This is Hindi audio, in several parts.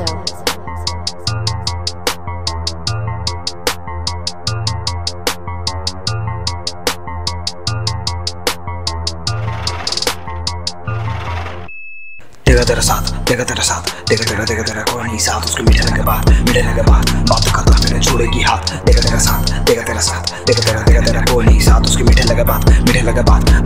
Calypso. देखा तेरा साथ कोई नहीं साथ उसके मिटने के बाद बात करता मेरे छोड़ेगी हाथ। देखा तेरा साथ देखा तेरा कोई नहीं साथ उसके मिटने के बाद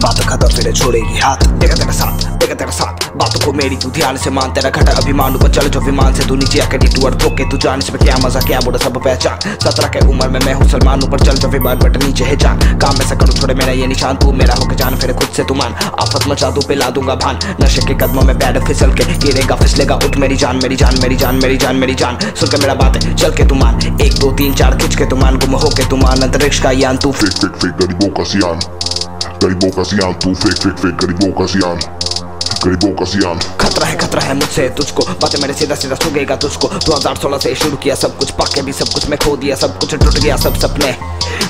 बात करता मेरे छोड़ेगी हाथ। देखा तेरा साथ बातों को मेरी तू ध्यान से मान, तेरा घटा अभिमान ऊपर चल जो विमान से तू नीचे आके डिटूर ठोके तू जान इसमें क्या मजा क्या बुरा सब पहचान। 17 के उम्र में मैं हूँ सलमान ऊपर चल जो विमान बट नीचे है जान, काम में सकूँ छोड़े मेरा ये निशान, तू मेरा होके जान फिर खुद से तू मान, आफत मचा दू पिला दूंगा भान, नशे के कदमों में पैर फिसल के गिरेगा फिसलेगा उठ मेरी जान सुन के मेरा बात है चल के तू मान, 1 2 3 4 खिंच के तू मान, गुम हो के तू मान अंतरिक्ष का यान, तू फेक गरीबों का सियान तू फेक गरीबों का सियान। खतरा है मुझसे तुझको बातें मेरे सीधा सूंघेगा तुझको। 2016 से शुरू किया सब कुछ पाके भी सब कुछ मैं खो दिया, सब कुछ टूट गया सब सपने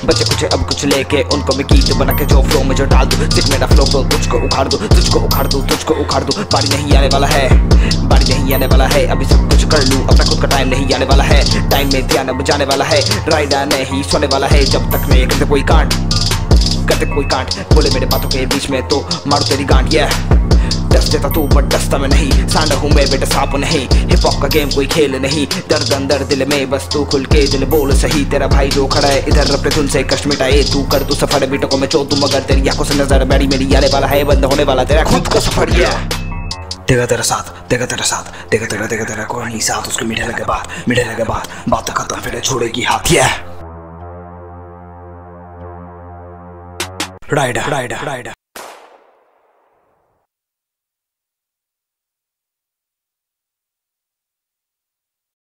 बचे कुछ अब कुछ लेके उनको मैं कीट बना के जो फ्लो में जो डाल दूं सिर्फ मेरा फ्लो को तुझको उखाड़ दूं बारी नहीं आने वाला है अभी सब कुछ कर लूं अपना खुद का टाइम नहीं आने वाला है, टाइम में ध्यान अब जाने वाला है, रायदा नहीं सोने वाला है जब तक मैं करते कोई कांड बोले मेरे बातों के बीच में तो मारू तेरी गांड। डस देता तू बट डसता मैं नहीं, सांडा हूँ मैं बेटा सांप नहीं, हिप हॉप का गेम कोई खेल नहीं, दर्द अंदर दिल में बस तू खुल के दिल बोल सही, तेरा भाई जो खड़ा है इधर अपने धुन से कष्ट मिटाए तू कर तू सफर बेटों को मैं चो तू मगर तेरी आंखों से नजर बैरी मेरी आने वाला है बंद होने वाला तेरा खुद का सफर। देखा तेरा साथ देखा तेरा कोई नहीं साथ उसके मिटने के बाद बात खत्म फिर छोड़ेगी हाथ। राइडर